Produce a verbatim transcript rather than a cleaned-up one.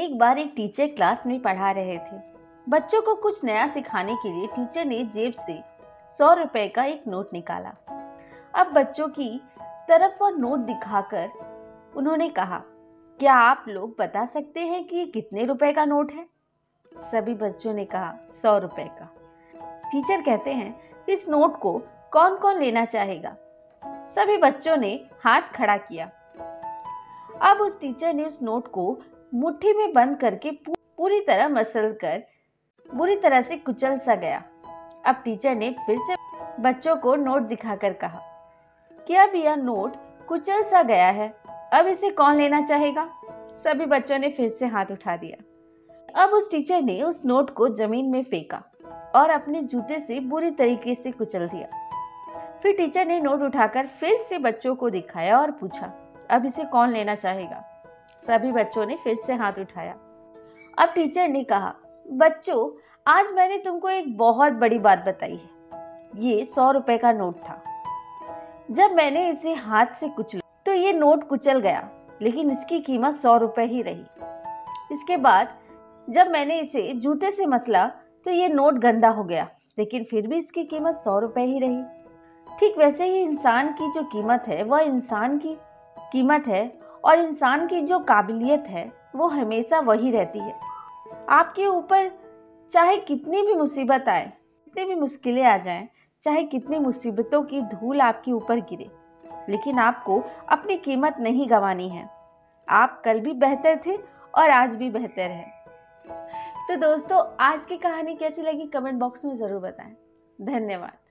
एक बार एक teacher class में पढ़ा रहे थे। बच्चों को कुछ नया सिखाने के लिए टीचर ने जेब से सौ रुपए का एक नोट निकाला। अब बच्चों की तरफ वह नोट दिखाकर उन्होंने कहा, क्या आप लोग बता सकते हैं कि ये कितने रुपए का नोट है? सभी बच्चों ने कहा सौ रुपए का। टीचर कहते हैं, इस नोट को कौन कौन लेना चाहेगा? सभी बच्चों ने हाथ खड़ा किया। अब उस टीचर ने उस नोट को मुट्ठी में बंद करके पूरी तरह मसल कर बुरी तरह से कुचल सा गया। अब टीचर ने फिर से बच्चों को नोट दिखाकर कहा कि अब यह नोट कुचल सा गया है, अब इसे कौन लेना चाहेगा? सभी बच्चों ने फिर से हाथ उठा दिया। अब उस टीचर ने उस नोट को जमीन में फेंका और अपने जूते से बुरी तरीके से कुचल दिया। फिर टीचर ने नोट उठाकर फिर से बच्चों को दिखाया और पूछा, अब इसे कौन लेना चाहेगा? सभी बच्चों ने फिर से हाथ उठाया। अब टीचर ने कहा, बच्चों, आज मैंने तुमको एक बहुत बड़ी बात बताई है। ये सौ रुपए का नोट था। जब मैंने इसे हाथ से कुचला तो ये नोट कुचल गया, लेकिन इसकी कीमत सौ रुपए ही रही। इसके बाद जब मैंने इसे जूते से मसला तो ये नोट गंदा हो गया, लेकिन फिर भी इसकी कीमत सौ रुपए ही रही। ठीक वैसे ही इंसान की जो कीमत है वह इंसान की कीमत है, और इंसान की जो काबिलियत है वो हमेशा वही रहती है। आपके ऊपर चाहे कितनी भी मुसीबत आए, कितनी भी मुश्किलें आ जाएं, चाहे कितनी मुसीबतों की धूल आपके ऊपर गिरे, लेकिन आपको अपनी कीमत नहीं गंवानी है। आप कल भी बेहतर थे और आज भी बेहतर हैं। तो दोस्तों, आज की कहानी कैसी लगी कमेंट बॉक्स में ज़रूर बताएं। धन्यवाद।